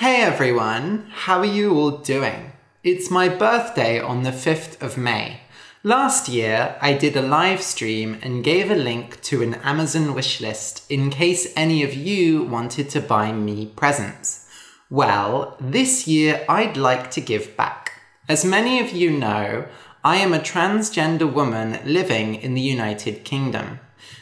Hey everyone, how are you all doing? It's my birthday on the 5th of May. Last year, I did a live stream and gave a link to an Amazon wishlist in case any of you wanted to buy me presents. Well, this year I'd like to give back. As many of you know, I am a transgender woman living in the United Kingdom.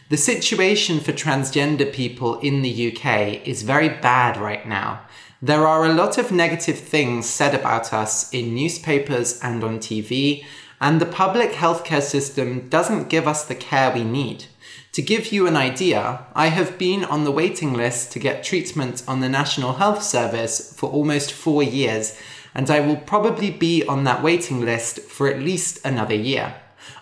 The situation for transgender people in the UK is very bad right now. There are a lot of negative things said about us in newspapers and on TV, and the public healthcare system doesn't give us the care we need. To give you an idea, I have been on the waiting list to get treatment on the National Health Service for almost 4 years, and I will probably be on that waiting list for at least another year.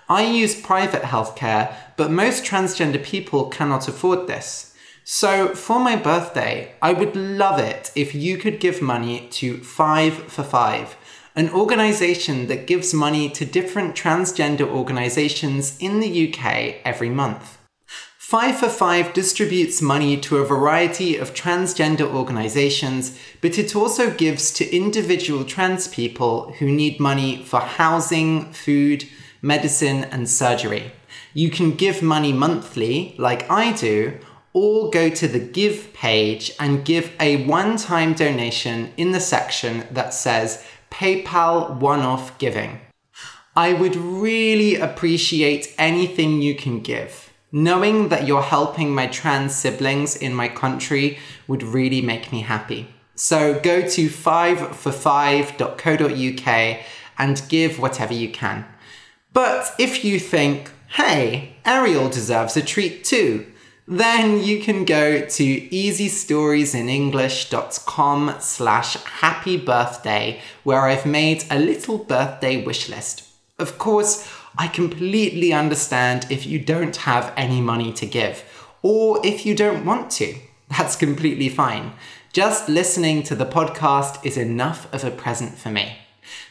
I use private healthcare, but most transgender people cannot afford this. So, for my birthday, I would love it if you could give money to 5 for 5, an organisation that gives money to different transgender organisations in the UK every month. 5 for 5 distributes money to a variety of transgender organisations, but it also gives to individual trans people who need money for housing, food, medicine, and surgery. You can give money monthly, like I do, or go to the Give page and give a one-time donation in the section that says PayPal one-off giving. I would really appreciate anything you can give. Knowing that you're helping my trans siblings in my country would really make me happy. So go to fiveforfive.co.uk and give whatever you can. But if you think, hey, Ariel deserves a treat too, then you can go to easystoriesinenglish.com/happy-birthday, where I've made a little birthday wish list. Of course, I completely understand if you don't have any money to give, or if you don't want to. That's completely fine. Just listening to the podcast is enough of a present for me.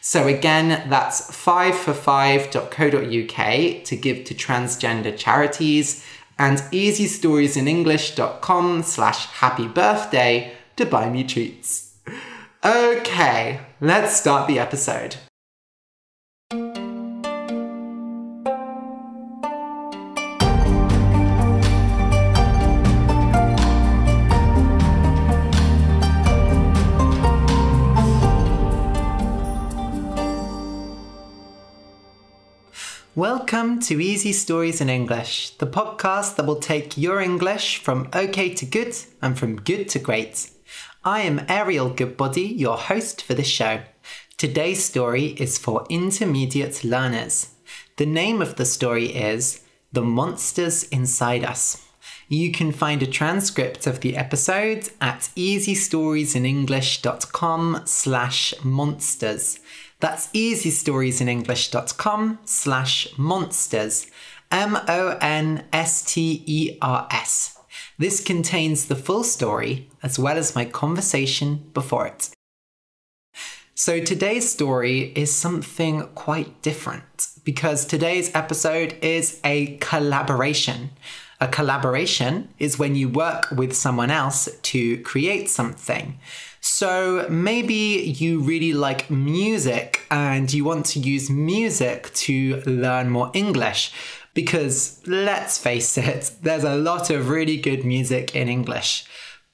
So again, that's fiveforfive.co.uk to give to transgender charities, and easystoriesinenglish.com/happy-birthday to buy me treats. Okay, let's start the episode. Welcome to Easy Stories in English, the podcast that will take your English from okay to good and from good to great. I am Ariel Goodbody, your host for the show. Today's story is for intermediate learners. The name of the story is The Monsters Inside Us. You can find a transcript of the episode at easystoriesinenglish.com/monsters. That's easystoriesinenglish.com/monsters, M-O-N-S-T-E-R-S. This contains the full story, as well as my conversation before it. So today's story is something quite different, because today's episode is a collaboration. A collaboration is when you work with someone else to create something. So maybe you really like music and you want to use music to learn more English, because let's face it, there's a lot of really good music in English.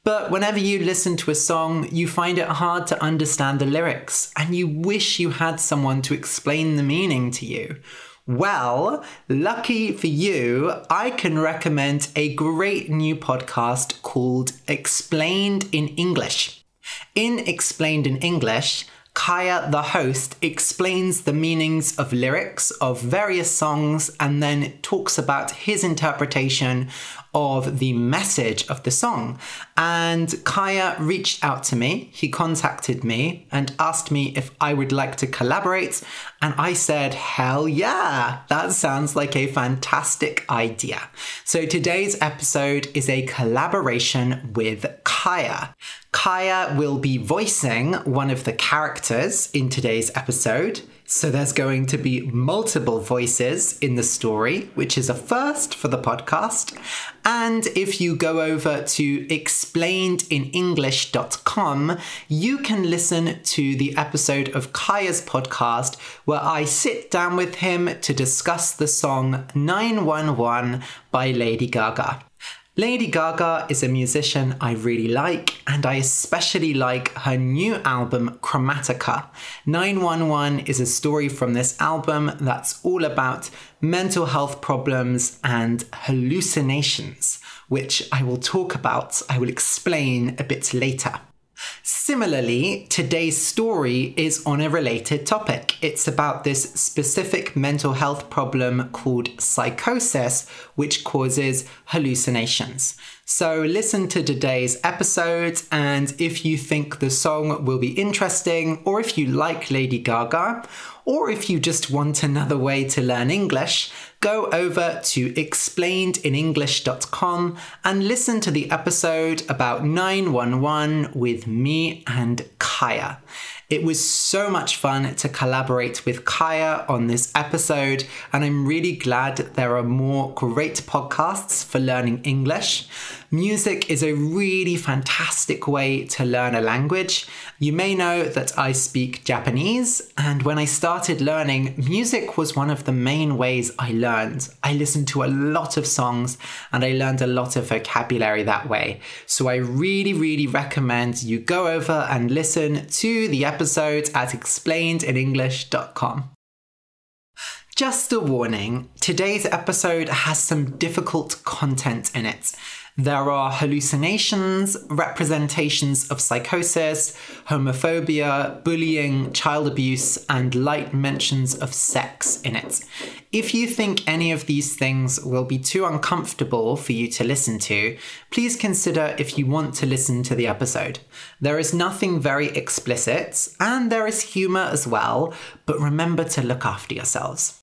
But whenever you listen to a song, you find it hard to understand the lyrics and you wish you had someone to explain the meaning to you. Well, lucky for you, I can recommend a great new podcast called Explained in English. In Explained in English, Kaya, the host, explains the meanings of lyrics of various songs and then talks about his interpretation of the message of the song. And Kaya reached out to me, he contacted me and asked me if I would like to collaborate, and I said, hell yeah, that sounds like a fantastic idea. So today's episode is a collaboration with Kaya. Kaya will be voicing one of the characters in today's episode, so there's going to be multiple voices in the story, which is a first for the podcast. And if you go over to explainedininenglish.com, you can listen to the episode of Kaya's podcast where I sit down with him to discuss the song 911 by Lady Gaga. Lady Gaga is a musician I really like, and I especially like her new album, Chromatica. 911 is a story from this album that's all about mental health problems and hallucinations, which I will talk about, I will explain a bit later. Similarly, today's story is on a related topic. It's about this specific mental health problem called psychosis, which causes hallucinations. So listen to today's episode, and if you think the song will be interesting, or if you like Lady Gaga, or if you just want another way to learn English, go over to explainedininenglish.com and listen to the episode about 911 with me and Kaya. It was so much fun to collaborate with Kaya on this episode, and I'm really glad there are more great podcasts for learning English. Music is a really fantastic way to learn a language. You may know that I speak Japanese, and when I started learning, music was one of the main ways I learned. I listened to a lot of songs and I learned a lot of vocabulary that way. So I really recommend you go over and listen to the episode at explainedininenglish.com. Just a warning, today's episode has some difficult content in it. There are hallucinations, representations of psychosis, homophobia, bullying, child abuse, and light mentions of sex in it. If you think any of these things will be too uncomfortable for you to listen to, please consider if you want to listen to the episode. There is nothing very explicit, and there is humor as well, but remember to look after yourselves.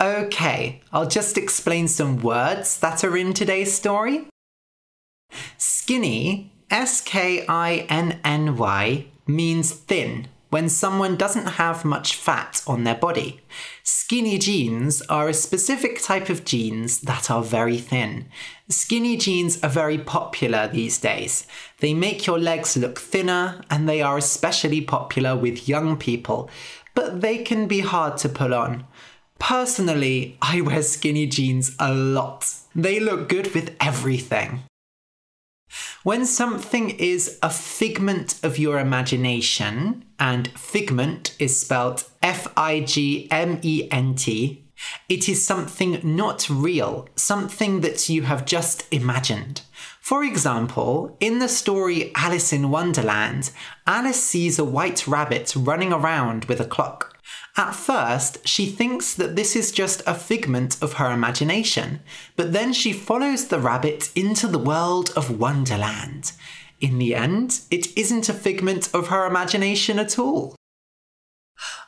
Okay, I'll just explain some words that are in today's story. Skinny, S-K-I-N-N-Y, means thin, when someone doesn't have much fat on their body. Skinny jeans are a specific type of jeans that are very thin. Skinny jeans are very popular these days. They make your legs look thinner, and they are especially popular with young people, but they can be hard to pull on. Personally, I wear skinny jeans a lot. They look good with everything. When something is a figment of your imagination, and figment is spelled F-I-G-M-E-N-T, it is something not real, something that you have just imagined. For example, in the story Alice in Wonderland, Alice sees a white rabbit running around with a clock. At first, she thinks that this is just a figment of her imagination, but then she follows the rabbit into the world of Wonderland. In the end, it isn't a figment of her imagination at all.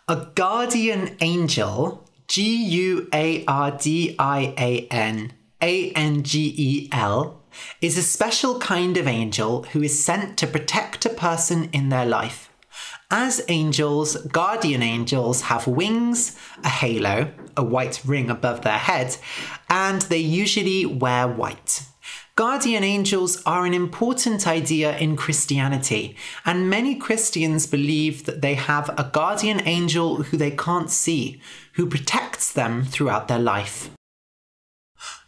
A guardian angel, G-U-A-R-D-I-A-N, A-N-G-E-L, is a special kind of angel who is sent to protect a person in their life. As angels, guardian angels have wings, a halo, a white ring above their head, and they usually wear white. Guardian angels are an important idea in Christianity, and many Christians believe that they have a guardian angel who they can't see, who protects them throughout their life.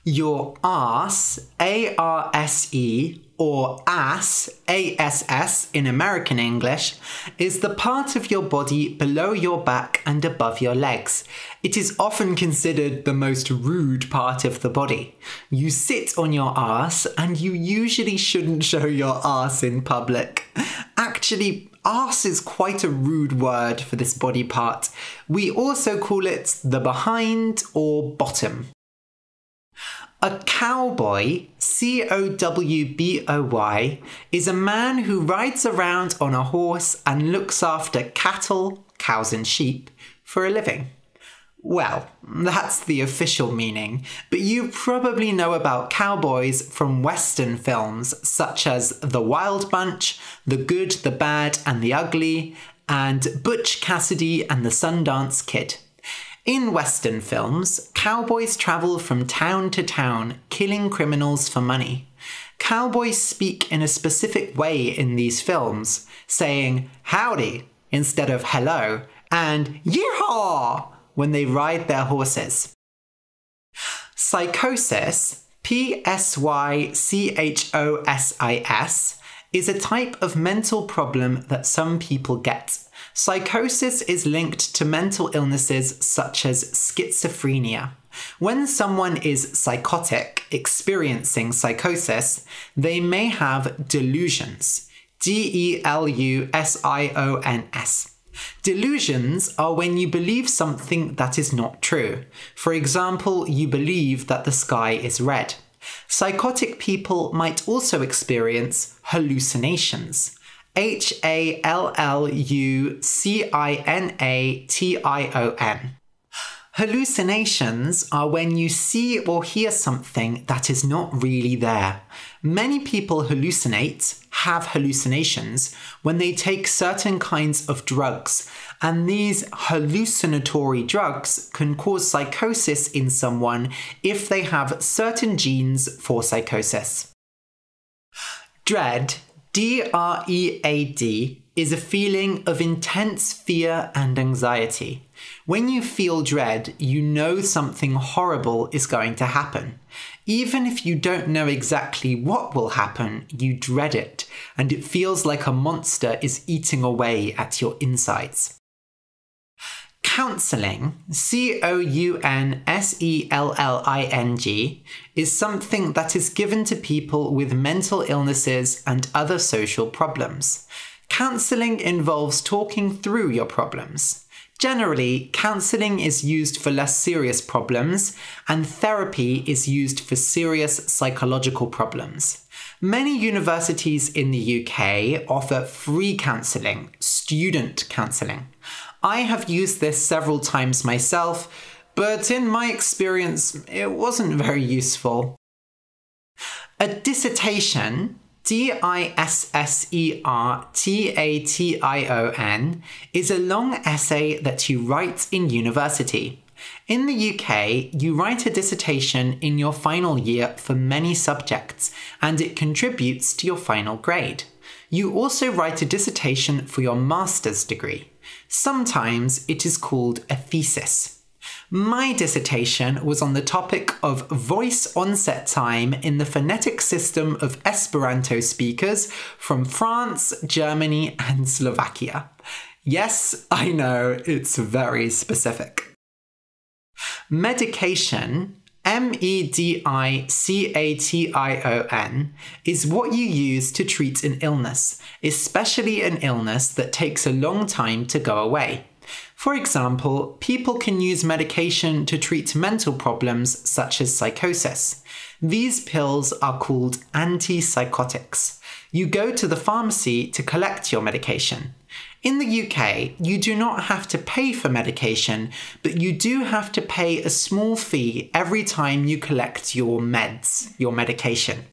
Your arse, A-R-S-E, or ass, A-S-S in American English, is the part of your body below your back and above your legs. It is often considered the most rude part of the body. You sit on your ass, and you usually shouldn't show your ass in public. Actually, arse is quite a rude word for this body part. We also call it the behind or bottom. A cowboy, C-O-W-B-O-Y, is a man who rides around on a horse and looks after cattle, cows and sheep, for a living. Well, that's the official meaning, but you probably know about cowboys from Western films such as The Wild Bunch, The Good, The Bad and the Ugly, and Butch Cassidy and the Sundance Kid. In Western films, cowboys travel from town to town, killing criminals for money. Cowboys speak in a specific way in these films, saying howdy instead of hello and yeehaw when they ride their horses. Psychosis, P-S-Y-C-H-O-S-I-S, is a type of mental problem that some people get. Psychosis is linked to mental illnesses such as schizophrenia. When someone is psychotic, experiencing psychosis, they may have delusions. D-E-L-U-S-I-O-N-S. Delusions are when you believe something that is not true. For example, you believe that the sky is red. Psychotic people might also experience hallucinations. H-A-L-L-U-C-I-N-A-T-I-O-N. Hallucinations are when you see or hear something that is not really there. Many people hallucinate, have hallucinations, when they take certain kinds of drugs, and these hallucinatory drugs can cause psychosis in someone if they have certain genes for psychosis. Dread, D-R-E-A-D, is a feeling of intense fear and anxiety. When you feel dread, you know something horrible is going to happen. Even if you don't know exactly what will happen, you dread it, and it feels like a monster is eating away at your insides. Counselling, C-O-U-N-S-E-L-L-I-N-G, is something that is given to people with mental illnesses and other social problems. Counselling involves talking through your problems. Generally, counselling is used for less serious problems, and therapy is used for serious psychological problems. Many universities in the UK offer free counselling, student counselling. I have used this several times myself, but in my experience, it wasn't very useful. A dissertation, D-I-S-S-E-R-T-A-T-I-O-N, is a long essay that you write in university. In the UK, you write a dissertation in your final year for many subjects, and it contributes to your final grade. You also write a dissertation for your master's degree. Sometimes it is called a thesis. My dissertation was on the topic of voice onset time in the phonetic system of Esperanto speakers from France, Germany, and Slovakia. Yes, I know, it's very specific. Medication, M-E-D-I-C-A-T-I-O-N, is what you use to treat an illness, especially an illness that takes a long time to go away. For example, people can use medication to treat mental problems such as psychosis. These pills are called antipsychotics. You go to the pharmacy to collect your medication. In the UK, you do not have to pay for medication, but you do have to pay a small fee every time you collect your meds, your medication.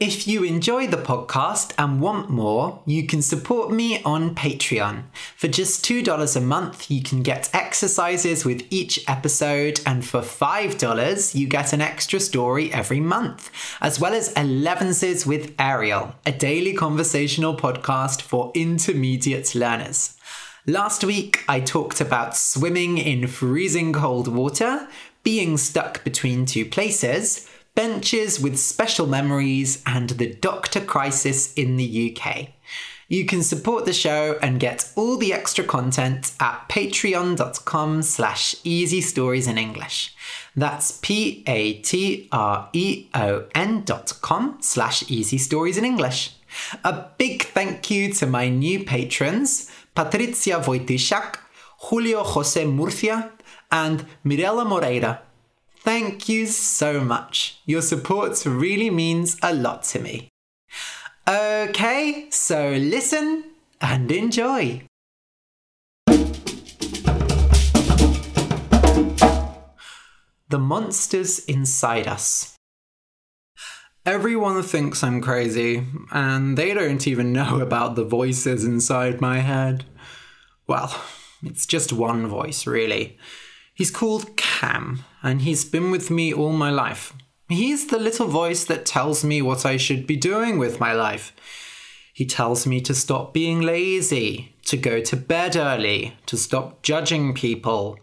If you enjoy the podcast and want more, you can support me on Patreon. For just $2 a month, you can get exercises with each episode, and for $5, you get an extra story every month, as well as Elevenses with Ariel, a daily conversational podcast for intermediate learners. Last week, I talked about swimming in freezing cold water, being stuck between two places, benches with special memories, and the doctor crisis in the UK. You can support the show and get all the extra content at patreon.com/easystories in English. That's patreon.com/easystories in English. A big thank you to my new patrons, Patrizia Wojtyczak, Julio Jose Murcia, and Mirela Moreira. Thank you so much. Your support really means a lot to me. Okay, so listen and enjoy. The monsters inside us. Everyone thinks I'm crazy, and they don't even know about the voices inside my head. Well, It's just one voice, really. He's called Cam, and he's been with me all my life. He's the little voice that tells me what I should be doing with my life. He tells me to stop being lazy, to go to bed early, to stop judging people.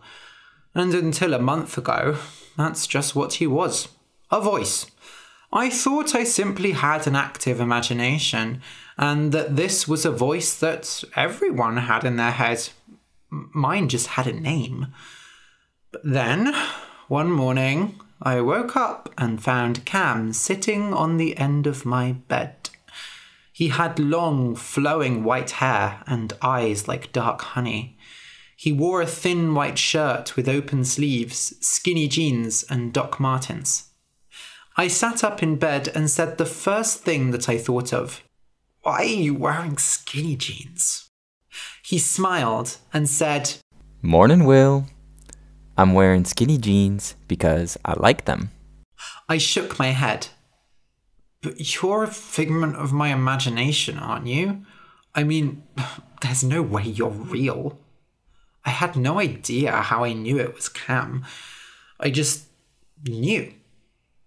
And until a month ago, that's just what he was. A voice. I thought I simply had an active imagination, and that this was a voice that everyone had in their head. Mine just had a name. But then, one morning, I woke up and found Cam sitting on the end of my bed. He had long, flowing white hair and eyes like dark honey. He wore a thin white shirt with open sleeves, skinny jeans, and Doc Martens. I sat up in bed and said the first thing that I thought of. Why are you wearing skinny jeans? He smiled and said, Morning, Will. I'm wearing skinny jeans because I like them. I shook my head. But you're a figment of my imagination, aren't you? I mean, there's no way you're real. I had no idea how I knew it was Cam. I just knew.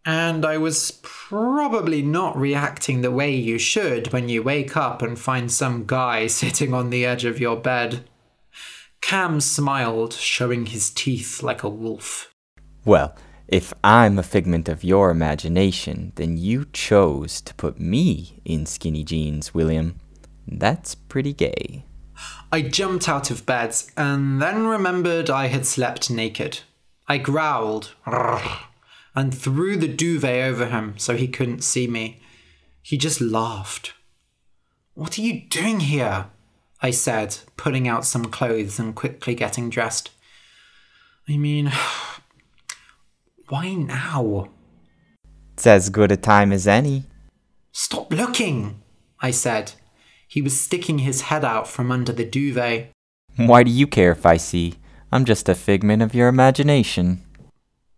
And I was probably not reacting the way you should when you wake up and find some guy sitting on the edge of your bed. Cam smiled, showing his teeth like a wolf. Well, if I'm a figment of your imagination, then you chose to put me in skinny jeans, William. That's pretty gay. I jumped out of bed and then remembered I had slept naked. I growled. And threw the duvet over him so he couldn't see me. He just laughed. What are you doing here? I said, pulling out some clothes and quickly getting dressed. I mean, why now? It's as good a time as any. Stop looking, I said. He was sticking his head out from under the duvet. Why do you care if I see? I'm just a figment of your imagination.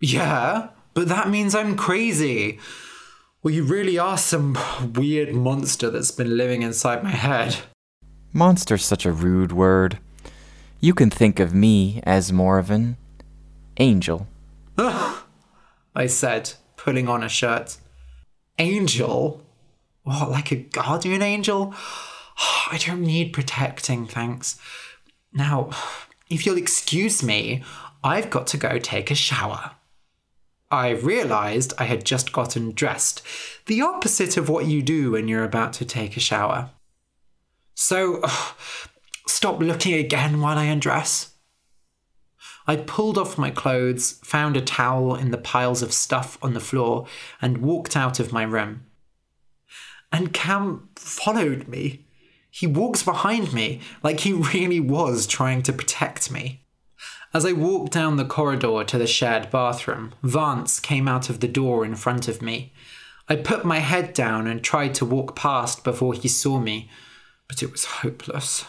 Yeah? But that means I'm crazy. Well, you really are some weird monster that's been living inside my head. Monster's such a rude word. You can think of me as more of an angel. I said, pulling on a shirt. Angel? What, like a guardian angel? I don't need protecting, thanks. Now, if you'll excuse me, I've got to go take a shower. I realised I had just gotten dressed, the opposite of what you do when you're about to take a shower. So, stop looking again while I undress. I pulled off my clothes, found a towel in the piles of stuff on the floor, and walked out of my room. And Cam followed me. He walked behind me, like he really was trying to protect me. As I walked down the corridor to the shared bathroom, Vance came out of the door in front of me. I put my head down and tried to walk past before he saw me, but it was hopeless.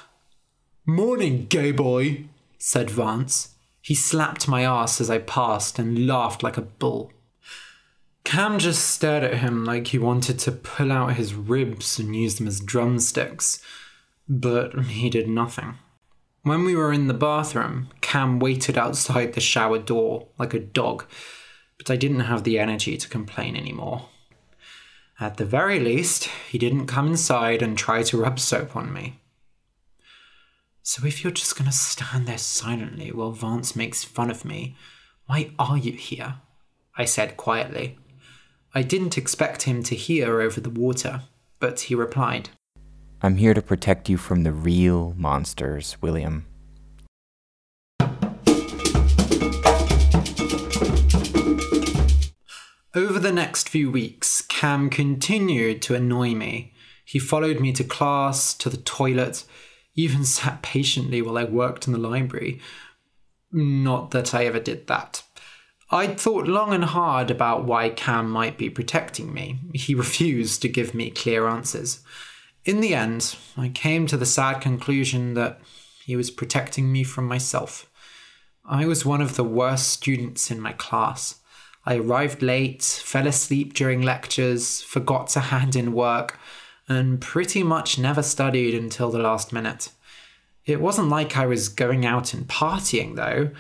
"Morning, gay boy," said Vance. He slapped my ass as I passed and laughed like a bull. Cam just stared at him like he wanted to pull out his ribs and use them as drumsticks, but he did nothing. When we were in the bathroom, Cam waited outside the shower door like a dog, but I didn't have the energy to complain anymore. At the very least, he didn't come inside and try to rub soap on me. So if you're just gonna stand there silently while Vance makes fun of me, why are you here? I said quietly. I didn't expect him to hear over the water, but he replied. I'm here to protect you from the real monsters, William. Over the next few weeks, Cam continued to annoy me. He followed me to class, to the toilet, even sat patiently while I worked in the library. Not that I ever did that. I'd thought long and hard about why Cam might be protecting me. He refused to give me clear answers. In the end, I came to the sad conclusion that he was protecting me from myself. I was one of the worst students in my class. I arrived late, fell asleep during lectures, forgot to hand in work, and pretty much never studied until the last minute. It wasn't like I was going out and partying, though.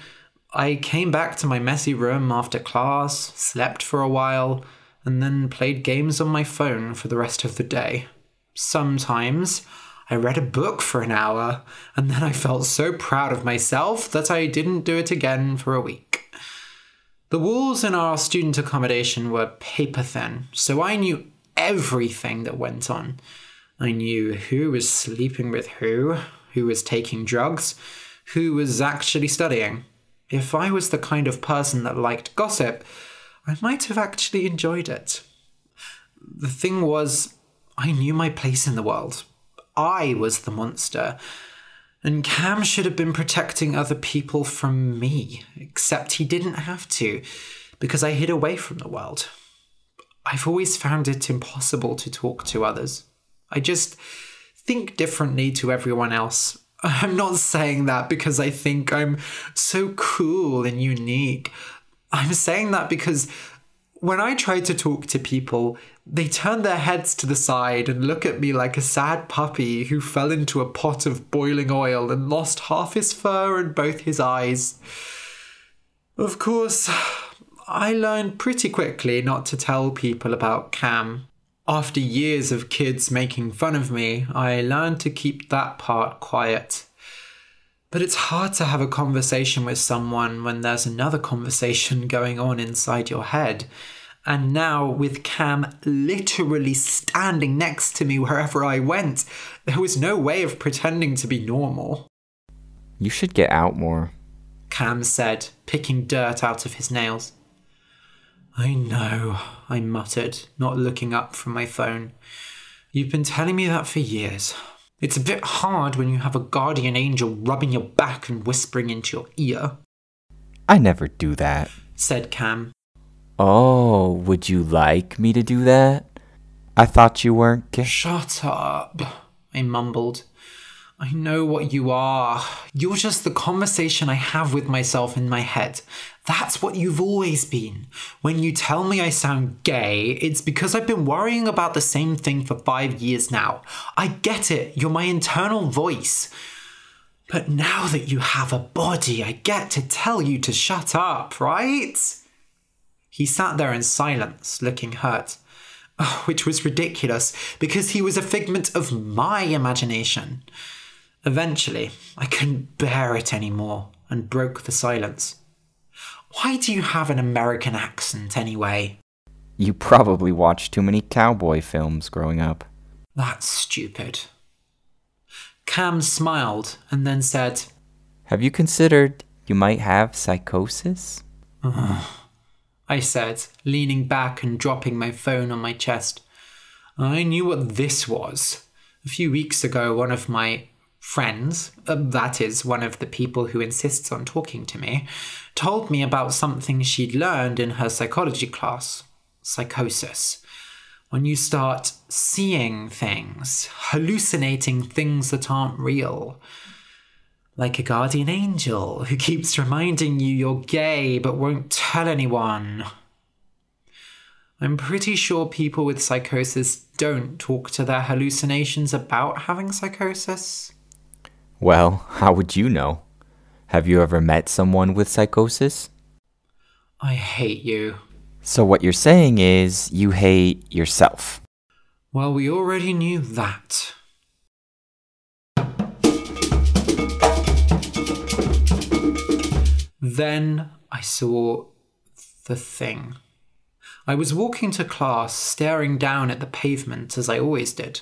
I came back to my messy room after class, slept for a while, and then played games on my phone for the rest of the day. Sometimes I read a book for an hour, and then I felt so proud of myself that I didn't do it again for a week. The walls in our student accommodation were paper thin, so I knew everything that went on. I knew who was sleeping with who was taking drugs, who was actually studying. If I was the kind of person that liked gossip, I might have actually enjoyed it. The thing was, I knew my place in the world. I was the monster, and Cam should have been protecting other people from me, except he didn't have to, because I hid away from the world. I've always found it impossible to talk to others. I just think differently to everyone else. I'm not saying that because I think I'm so cool and unique. I'm saying that because when I try to talk to people, they turn their heads to the side and look at me like a sad puppy who fell into a pot of boiling oil and lost half his fur and both his eyes. Of course, I learned pretty quickly not to tell people about Cam. After years of kids making fun of me, I learned to keep that part quiet. But it's hard to have a conversation with someone when there's another conversation going on inside your head. And now, with Cam literally standing next to me wherever I went, there was no way of pretending to be normal. You should get out more, Cam said, picking dirt out of his nails. I know, I muttered, not looking up from my phone. You've been telling me that for years. It's a bit hard when you have a guardian angel rubbing your back and whispering into your ear. I never do that, said Cam. Oh, would you like me to do that? I thought you weren't gay. Shut up, I mumbled. I know what you are. You're just the conversation I have with myself in my head. That's what you've always been. When you tell me I sound gay, it's because I've been worrying about the same thing for 5 years now. I get it, you're my internal voice. But now that you have a body, I get to tell you to shut up, right? He sat there in silence, looking hurt, which was ridiculous because he was a figment of my imagination. Eventually, I couldn't bear it anymore and broke the silence. Why do you have an American accent anyway? You probably watched too many cowboy films growing up. That's stupid. Cam smiled and then said, Have you considered you might have psychosis? I said, leaning back and dropping my phone on my chest. I knew what this was. A few weeks ago, one of my friends, that is, one of the people who insists on talking to me, told me about something she'd learned in her psychology class. Psychosis. When you start seeing things, hallucinating things that aren't real. Like a guardian angel who keeps reminding you you're gay but won't tell anyone. I'm pretty sure people with psychosis don't talk to their hallucinations about having psychosis. Well, how would you know? Have you ever met someone with psychosis? I hate you. So what you're saying is you hate yourself. Well, we already knew that. Then I saw the thing. I was walking to class, staring down at the pavement as I always did.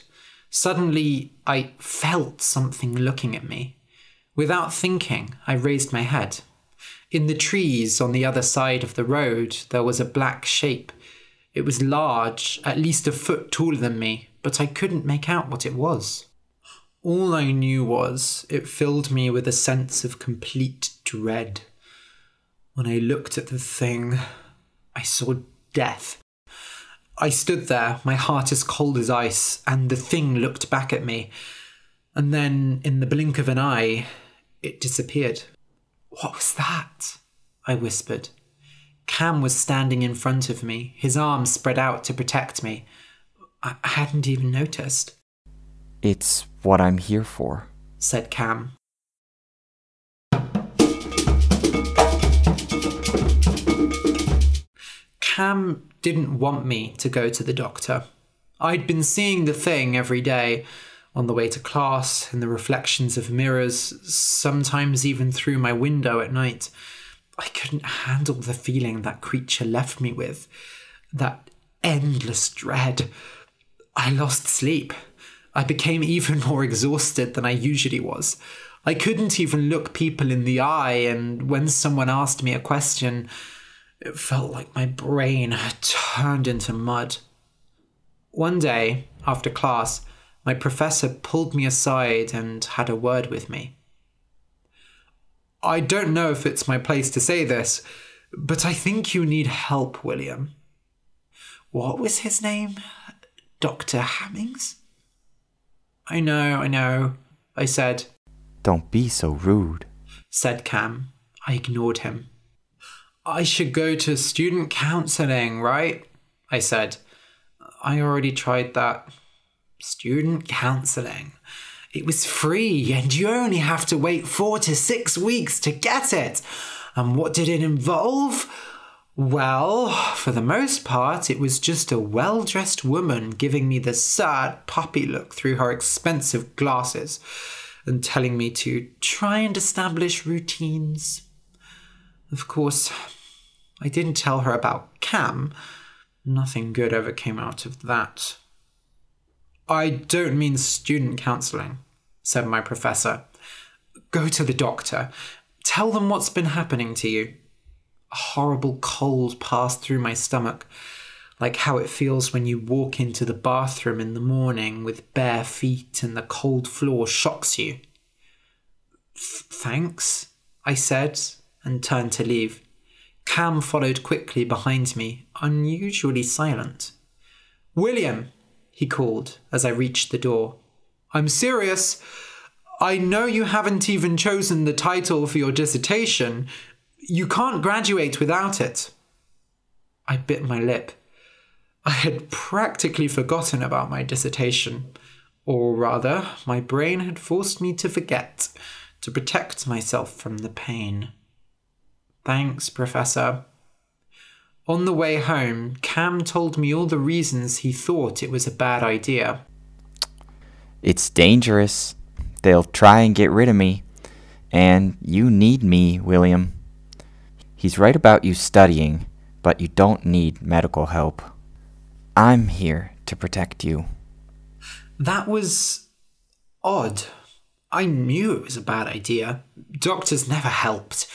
Suddenly, I felt something looking at me. Without thinking, I raised my head. In the trees on the other side of the road, there was a black shape. It was large, at least a foot taller than me, but I couldn't make out what it was. All I knew was it filled me with a sense of complete dread. When I looked at the thing, I saw death. I stood there, my heart as cold as ice, and the thing looked back at me. And then, in the blink of an eye, it disappeared. What was that? I whispered. Cam was standing in front of me, his arms spread out to protect me. I hadn't even noticed. It's what I'm here for, said Cam. Cam didn't want me to go to the doctor. I'd been seeing the thing every day, on the way to class, in the reflections of mirrors, sometimes even through my window at night. I couldn't handle the feeling that creature left me with, that endless dread. I lost sleep. I became even more exhausted than I usually was. I couldn't even look people in the eye, and when someone asked me a question, it felt like my brain had turned into mud. One day, after class, my professor pulled me aside and had a word with me. I don't know if it's my place to say this, but I think you need help, William. What was his name? Dr. Hammings? I know, I said. Don't be so rude, said Cam. I ignored him. I should go to student counselling, right? I said. I already tried that. Student counselling. It was free, and you only have to wait 4 to 6 weeks to get it. And what did it involve? Well, for the most part, it was just a well-dressed woman giving me the sad puppy look through her expensive glasses and telling me to try and establish routines. Of course, I didn't tell her about Cam. Nothing good ever came out of that. I don't mean student counselling, said my professor. Go to the doctor. Tell them what's been happening to you. A horrible cold passed through my stomach, like how it feels when you walk into the bathroom in the morning with bare feet and the cold floor shocks you. Thanks, I said, and turned to leave. Cam followed quickly behind me, unusually silent. William! He called as I reached the door. I'm serious. I know you haven't even chosen the title for your dissertation. You can't graduate without it. I bit my lip. I had practically forgotten about my dissertation. Or rather, my brain had forced me to forget, to protect myself from the pain. Thanks, Professor. On the way home, Cam told me all the reasons he thought it was a bad idea. It's dangerous. They'll try and get rid of me. And you need me, William. He's right about you studying, but you don't need medical help. I'm here to protect you. That was odd. I knew it was a bad idea. Doctors never helped.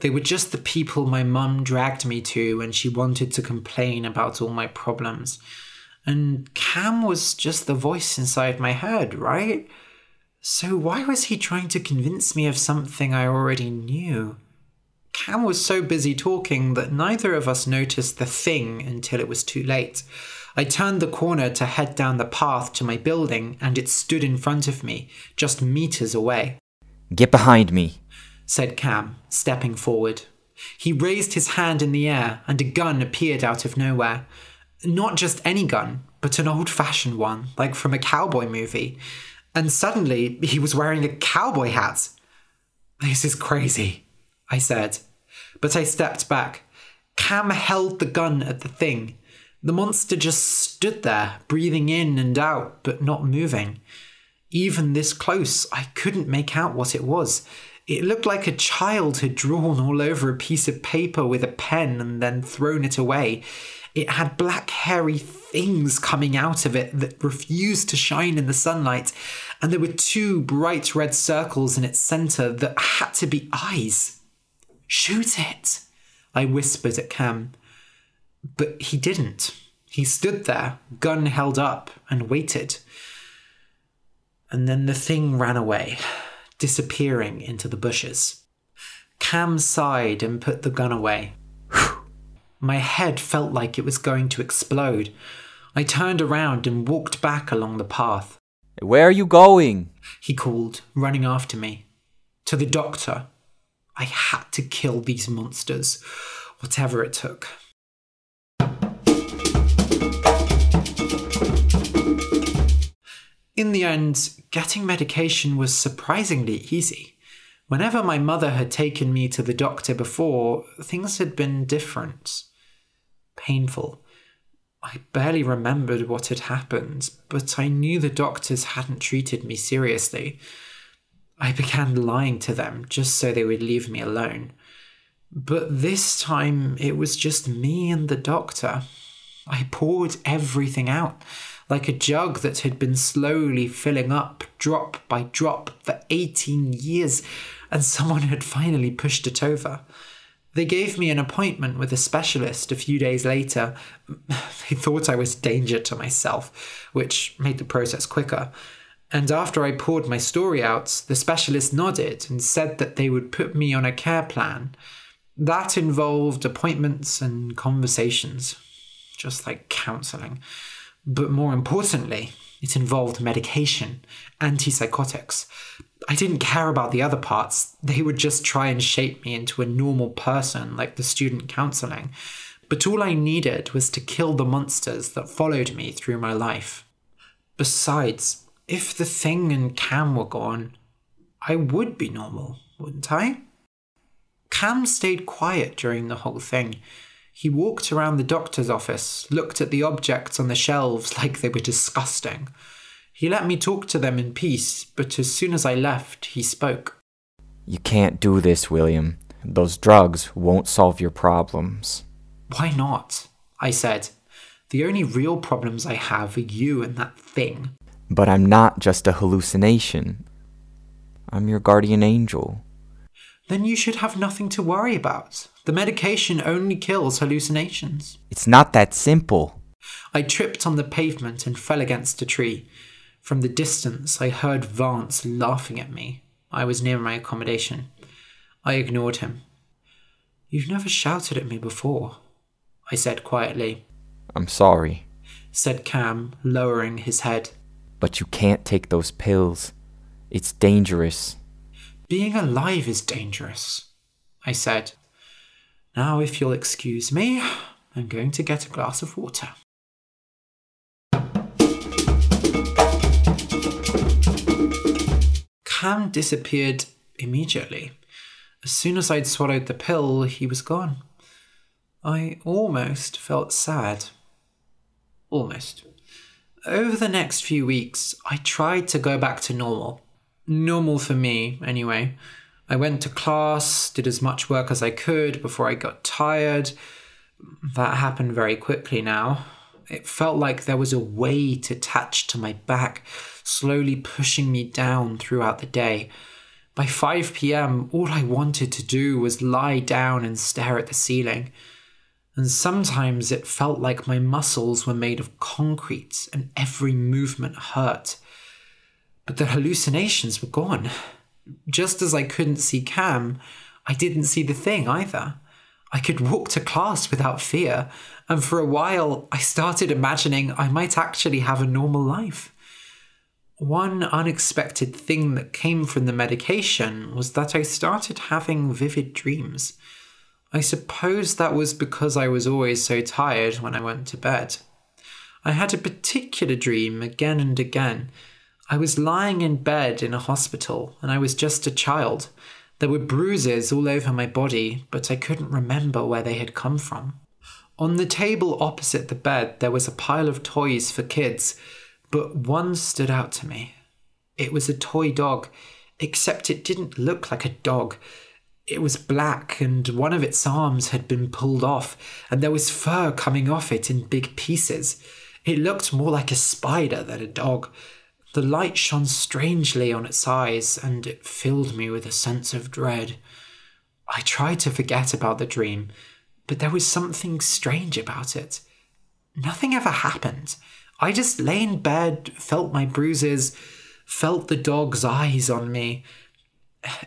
They were just the people my mum dragged me to when she wanted to complain about all my problems. And Cam was just the voice inside my head, right? So why was he trying to convince me of something I already knew? Cam was so busy talking that neither of us noticed the thing until it was too late. I turned the corner to head down the path to my building, and it stood in front of me, just meters away. Get behind me, said Cam, stepping forward. He raised his hand in the air, and a gun appeared out of nowhere. Not just any gun, but an old-fashioned one, like from a cowboy movie. And suddenly, he was wearing a cowboy hat. This is crazy, I said. But I stepped back. Cam held the gun at the thing. The monster just stood there, breathing in and out, but not moving. Even this close, I couldn't make out what it was. It looked like a child had drawn all over a piece of paper with a pen and then thrown it away. It had black hairy things coming out of it that refused to shine in the sunlight, and there were two bright red circles in its centre that had to be eyes. Shoot it, I whispered at Cam. But he didn't. He stood there, gun held up, and waited. And then the thing ran away, disappearing into the bushes. Cam sighed and put the gun away. My head felt like it was going to explode. I turned around and walked back along the path. Where are you going? He called, running after me. To the doctor. I had to kill these monsters, whatever it took. In the end, getting medication was surprisingly easy. Whenever my mother had taken me to the doctor before, things had been different. Painful. I barely remembered what had happened, but I knew the doctors hadn't treated me seriously. I began lying to them just so they would leave me alone. But this time it was just me and the doctor. I poured everything out, like a jug that had been slowly filling up drop by drop for 18 years, and someone had finally pushed it over. They gave me an appointment with a specialist a few days later. They thought I was a danger to myself, which made the process quicker. And after I poured my story out, the specialist nodded and said that they would put me on a care plan. That involved appointments and conversations, just like counselling. But more importantly, it involved medication, antipsychotics. I didn't care about the other parts. They would just try and shape me into a normal person like the student counselling. But all I needed was to kill the monsters that followed me through my life. Besides, if the thing and Cam were gone, I would be normal, wouldn't I? Cam stayed quiet during the whole thing. He walked around the doctor's office, looked at the objects on the shelves like they were disgusting. He let me talk to them in peace, but as soon as I left, he spoke. You can't do this, William. Those drugs won't solve your problems. Why not? I said. The only real problems I have are you and that thing. But I'm not just a hallucination. I'm your guardian angel. Then you should have nothing to worry about. The medication only kills hallucinations. It's not that simple. I tripped on the pavement and fell against a tree. From the distance, I heard Vance laughing at me. I was near my accommodation. I ignored him. You've never shouted at me before, I said quietly. I'm sorry, said Cam, lowering his head. But you can't take those pills. It's dangerous. Being alive is dangerous, I said. Now, if you'll excuse me, I'm going to get a glass of water. Cam disappeared immediately. As soon as I'd swallowed the pill, he was gone. I almost felt sad. Almost. Over the next few weeks, I tried to go back to normal. Normal for me, anyway. I went to class, did as much work as I could before I got tired. That happened very quickly now. It felt like there was a weight attached to my back, slowly pushing me down throughout the day. By 5 p.m, all I wanted to do was lie down and stare at the ceiling. And sometimes it felt like my muscles were made of concrete and every movement hurt. But the hallucinations were gone. Just as I couldn't see Cam, I didn't see the thing either. I could walk to class without fear, and for a while I started imagining I might actually have a normal life. One unexpected thing that came from the medication was that I started having vivid dreams. I suppose that was because I was always so tired when I went to bed. I had a particular dream again and again. I was lying in bed in a hospital, and I was just a child. There were bruises all over my body, but I couldn't remember where they had come from. On the table opposite the bed, there was a pile of toys for kids, but one stood out to me. It was a toy dog, except it didn't look like a dog. It was black, and one of its arms had been pulled off, and there was fur coming off it in big pieces. It looked more like a spider than a dog. The light shone strangely on its eyes, and it filled me with a sense of dread. I tried to forget about the dream, but there was something strange about it. Nothing ever happened. I just lay in bed, felt my bruises, felt the dog's eyes on me.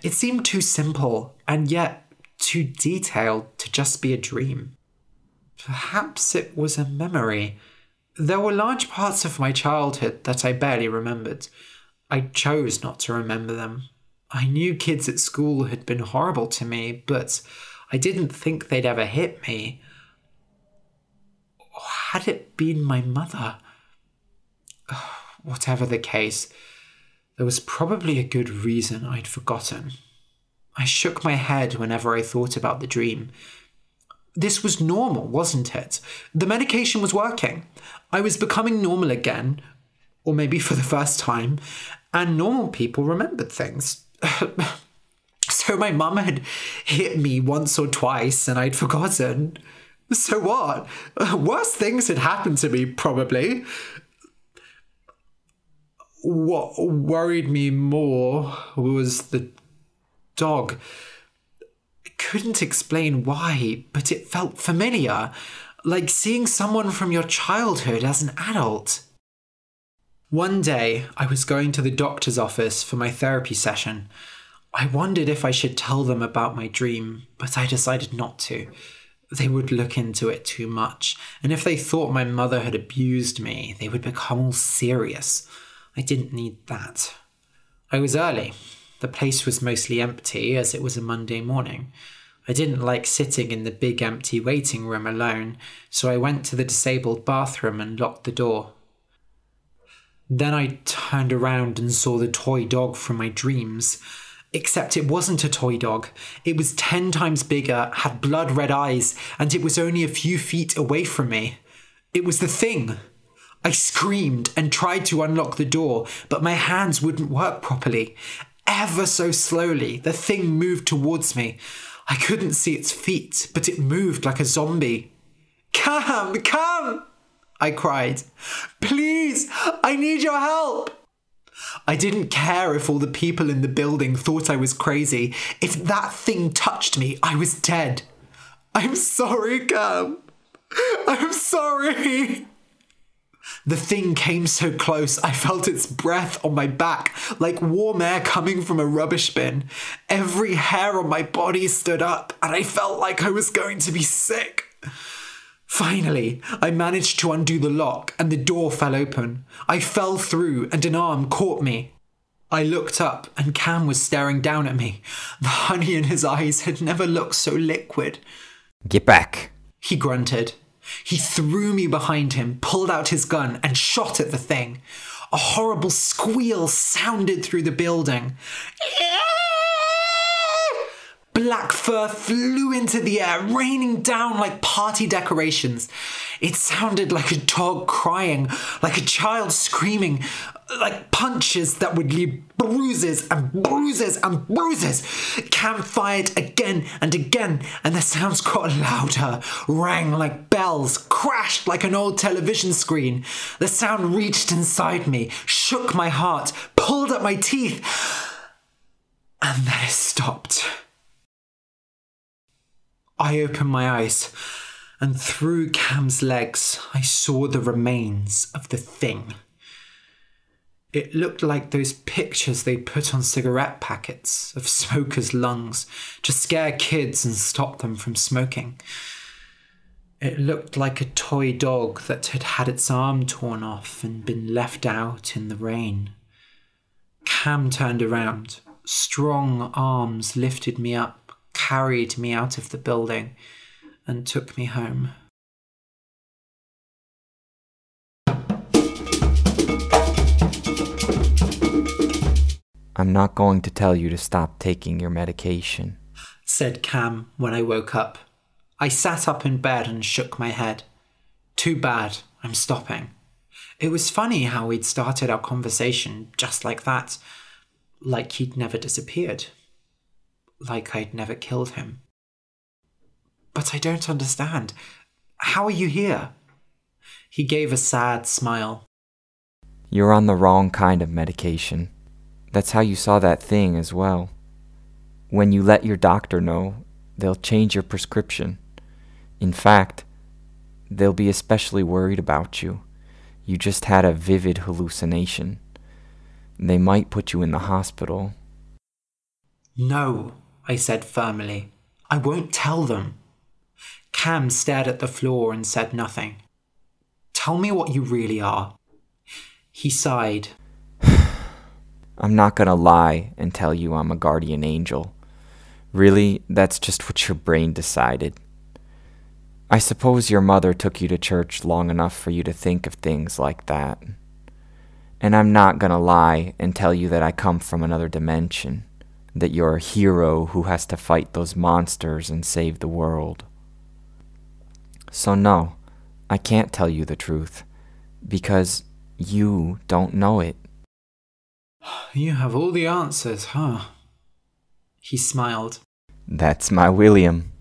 It seemed too simple, and yet too detailed to just be a dream. Perhaps it was a memory. There were large parts of my childhood that I barely remembered. I chose not to remember them. I knew kids at school had been horrible to me, but I didn't think they'd ever hit me. Or had it been my mother? Whatever the case, there was probably a good reason I'd forgotten. I shook my head whenever I thought about the dream. This was normal, wasn't it? The medication was working. I was becoming normal again, or maybe for the first time, and normal people remembered things. So my mum had hit me once or twice and I'd forgotten. So what? Worse things had happened to me, probably. What worried me more was the dog. I couldn't explain why, but it felt familiar, like seeing someone from your childhood as an adult. One day, I was going to the doctor's office for my therapy session. I wondered if I should tell them about my dream, but I decided not to. They would look into it too much, and if they thought my mother had abused me, they would become all serious. I didn't need that. I was early. The place was mostly empty, as it was a Monday morning. I didn't like sitting in the big empty waiting room alone, so I went to the disabled bathroom and locked the door. Then I turned around and saw the toy dog from my dreams. Except it wasn't a toy dog. It was 10 times bigger, had blood red eyes, and it was only a few feet away from me. It was the thing. I screamed and tried to unlock the door, but my hands wouldn't work properly. Ever so slowly, the thing moved towards me. I couldn't see its feet, but it moved like a zombie. "Come, come!" I cried. "Please, I need your help!" I didn't care if all the people in the building thought I was crazy. If that thing touched me, I was dead. "I'm sorry, Cam. I'm sorry." The thing came so close, I felt its breath on my back, like warm air coming from a rubbish bin. Every hair on my body stood up, and I felt like I was going to be sick. Finally, I managed to undo the lock and the door fell open. I fell through and an arm caught me. I looked up and Cam was staring down at me. The honey in his eyes had never looked so liquid. "Get back," he grunted. He threw me behind him, pulled out his gun and shot at the thing. A horrible squeal sounded through the building. Black fur flew into the air, raining down like party decorations. It sounded like a dog crying, like a child screaming, like punches that would leave bruises and bruises and bruises. Cam fired again and again, and the sounds got louder, rang like bells, crashed like an old television screen. The sound reached inside me, shook my heart, pulled at my teeth, and then it stopped. I opened my eyes, and through Cam's legs, I saw the remains of the thing. It looked like those pictures they put on cigarette packets of smokers' lungs to scare kids and stop them from smoking. It looked like a toy dog that had had its arm torn off and been left out in the rain. Cam turned around. Strong arms lifted me up, carried me out of the building and took me home. "I'm not going to tell you to stop taking your medication," said Cam when I woke up. I sat up in bed and shook my head. Too bad, I'm stopping. It was funny how we'd started our conversation just like that, like he'd never disappeared. Like I'd never killed him. "But I don't understand. How are you here?" He gave a sad smile. "You're on the wrong kind of medication. That's how you saw that thing as well. When you let your doctor know, they'll change your prescription. In fact, they'll be especially worried about you. You just had a vivid hallucination. They might put you in the hospital." "No," I said firmly. "I won't tell them." Cam stared at the floor and said nothing. "Tell me what you really are." He sighed. "I'm not gonna lie and tell you I'm a guardian angel. Really, that's just what your brain decided. I suppose your mother took you to church long enough for you to think of things like that. And I'm not gonna lie and tell you that I come from another dimension. that you're a hero who has to fight those monsters and save the world. So no, I can't tell you the truth, because you don't know it. You have all the answers, huh? He smiled. That's my William.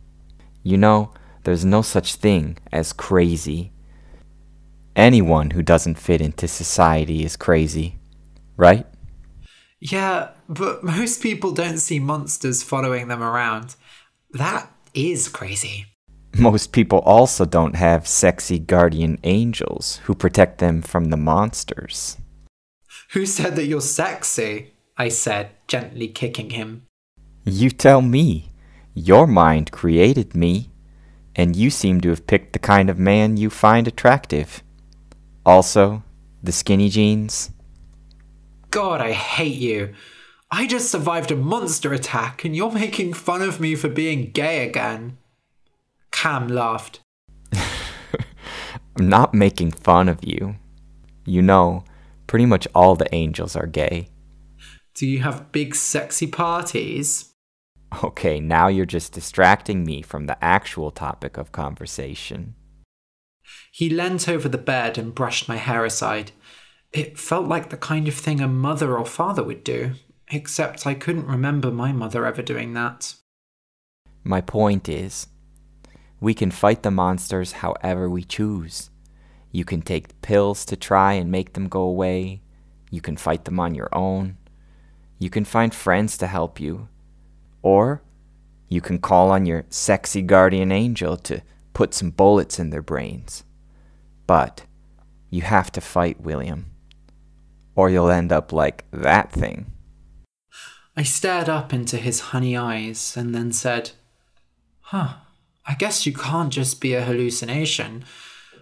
You know, there's no such thing as crazy. Anyone who doesn't fit into society is crazy, right? Yeah, but most people don't see monsters following them around. That is crazy. Most people also don't have sexy guardian angels who protect them from the monsters. Who said that you're sexy? I said, gently kicking him. You tell me. Your mind created me, and you seem to have picked the kind of man you find attractive. Also, the skinny jeans. God, I hate you. I just survived a monster attack, and you're making fun of me for being gay again. Cam laughed. I'm not making fun of you. You know, pretty much all the angels are gay. Do you have big sexy parties? Okay, now you're just distracting me from the actual topic of conversation. He leant over the bed and brushed my hair aside. It felt like the kind of thing a mother or father would do, except I couldn't remember my mother ever doing that. My point is, we can fight the monsters however we choose. You can take pills to try and make them go away. You can fight them on your own. You can find friends to help you. Or you can call on your sexy guardian angel to put some bullets in their brains. But you have to fight, William. Or you'll end up like that thing. I stared up into his honey eyes and then said, Huh, I guess you can't just be a hallucination,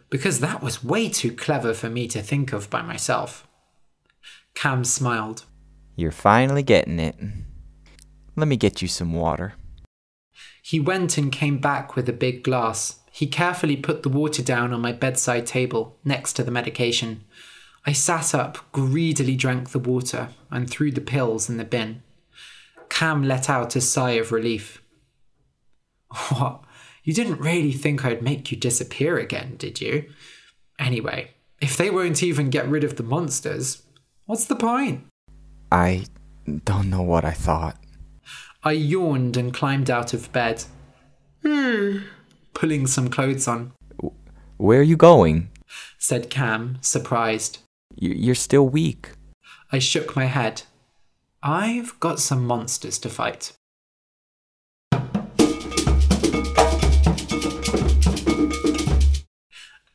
because that was way too clever for me to think of by myself. Cam smiled. You're finally getting it. Let me get you some water. He went and came back with a big glass. He carefully put the water down on my bedside table, next to the medication. I sat up, greedily drank the water, and threw the pills in the bin. Cam let out a sigh of relief. What? You didn't really think I'd make you disappear again, did you? Anyway, if they won't even get rid of the monsters, what's the point? I don't know what I thought. I yawned and climbed out of bed, pulling some clothes on. Where are you going? Said Cam, surprised. You're still weak. I shook my head. I've got some monsters to fight.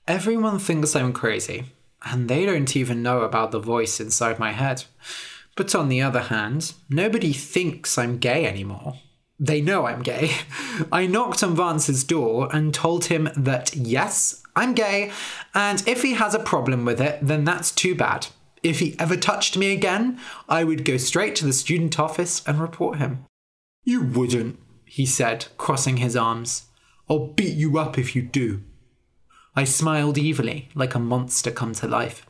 Everyone thinks I'm crazy, and they don't even know about the voice inside my head. But on the other hand, nobody thinks I'm gay anymore. They know I'm gay. I knocked on Vance's door and told him that yes, I'm gay, and if he has a problem with it, then that's too bad. If he ever touched me again, I would go straight to the student office and report him. You wouldn't, he said, crossing his arms. I'll beat you up if you do. I smiled evilly, like a monster come to life.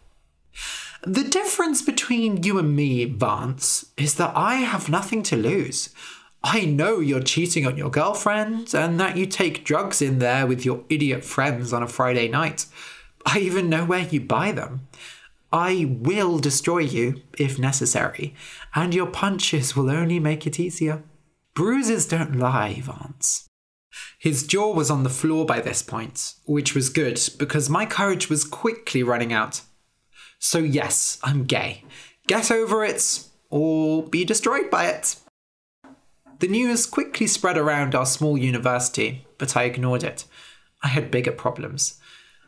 The difference between you and me, Vance, is that I have nothing to lose. I know you're cheating on your girlfriend and that you take drugs in there with your idiot friends on a Friday night. I even know where you buy them. I will destroy you, if necessary, and your punches will only make it easier. Bruises don't lie, Vance. His jaw was on the floor by this point, which was good because my courage was quickly running out. So yes, I'm gay. Get over it, or be destroyed by it. The news quickly spread around our small university, but I ignored it. I had bigger problems.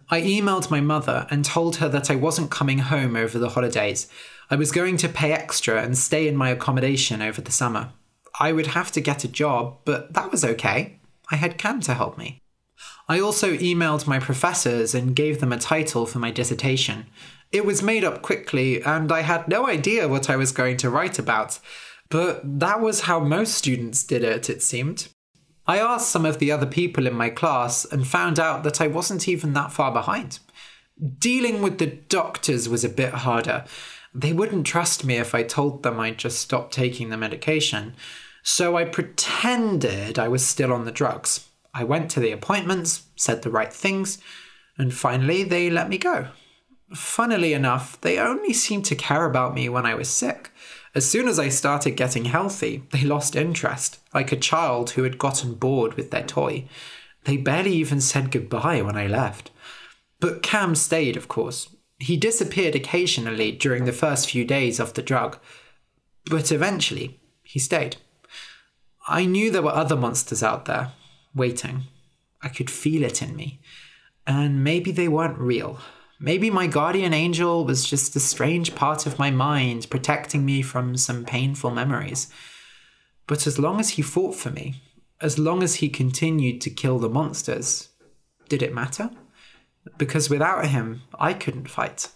I emailed my mother and told her that I wasn't coming home over the holidays. I was going to pay extra and stay in my accommodation over the summer. I would have to get a job, but that was okay. I had Cam to help me. I also emailed my professors and gave them a title for my dissertation. It was made up quickly, and I had no idea what I was going to write about, but that was how most students did it, it seemed. I asked some of the other people in my class and found out that I wasn't even that far behind. Dealing with the doctors was a bit harder. They wouldn't trust me if I told them I just stopped taking the medication. So I pretended I was still on the drugs. I went to the appointments, said the right things, and finally they let me go. Funnily enough, they only seemed to care about me when I was sick. As soon as I started getting healthy, they lost interest, like a child who had gotten bored with their toy. They barely even said goodbye when I left. But Cam stayed, of course. He disappeared occasionally during the first few days of the drug, but eventually he stayed. I knew there were other monsters out there, waiting. I could feel it in me. And maybe they weren't real. Maybe my guardian angel was just a strange part of my mind protecting me from some painful memories. But as long as he fought for me, as long as he continued to kill the monsters, did it matter? Because without him, I couldn't fight.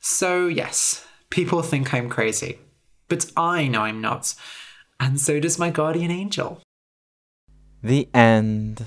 So yes, people think I'm crazy, but I know I'm not. And so does my guardian angel. The end.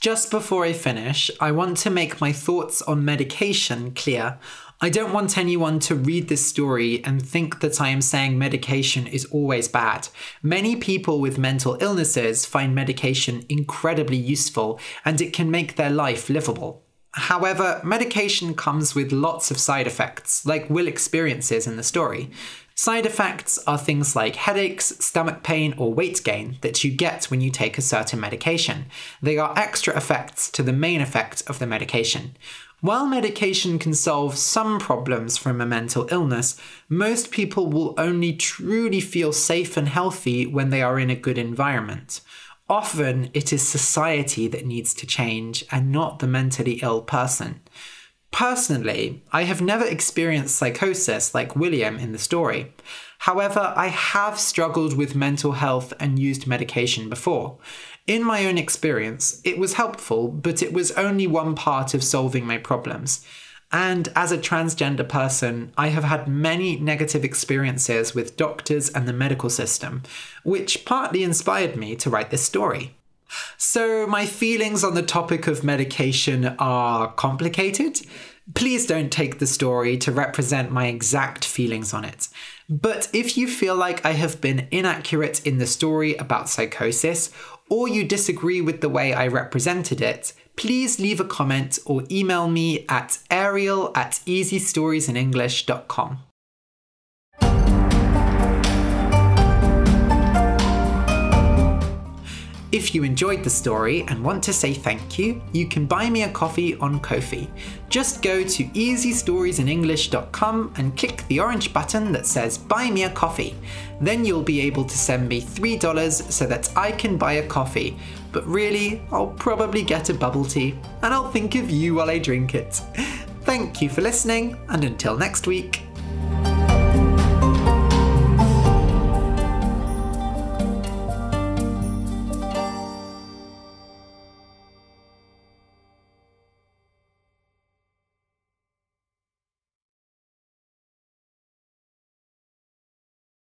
Just before I finish, I want to make my thoughts on medication clear. I don't want anyone to read this story and think that I am saying medication is always bad. Many people with mental illnesses find medication incredibly useful, and it can make their life livable. However, medication comes with lots of side effects, like Will experiences in the story. Side effects are things like headaches, stomach pain, or weight gain that you get when you take a certain medication. They are extra effects to the main effect of the medication. While medication can solve some problems from a mental illness, most people will only truly feel safe and healthy when they are in a good environment. Often, it is society that needs to change and not the mentally ill person. Personally, I have never experienced psychosis like William in the story. However, I have struggled with mental health and used medication before. In my own experience, it was helpful, but it was only one part of solving my problems. And as a transgender person, I have had many negative experiences with doctors and the medical system, which partly inspired me to write this story. So my feelings on the topic of medication are complicated. Please don't take the story to represent my exact feelings on it. But if you feel like I have been inaccurate in the story about psychosis, or you disagree with the way I represented it, please leave a comment or email me at ariel@easystoriesinenglish.com. If you enjoyed the story and want to say thank you, you can buy me a coffee on Ko-fi. Just go to easystoriesinenglish.com and click the orange button that says buy me a coffee. Then you'll be able to send me $3 so that I can buy a coffee. But really, I'll probably get a bubble tea, and I'll think of you while I drink it. Thank you for listening, and until next week.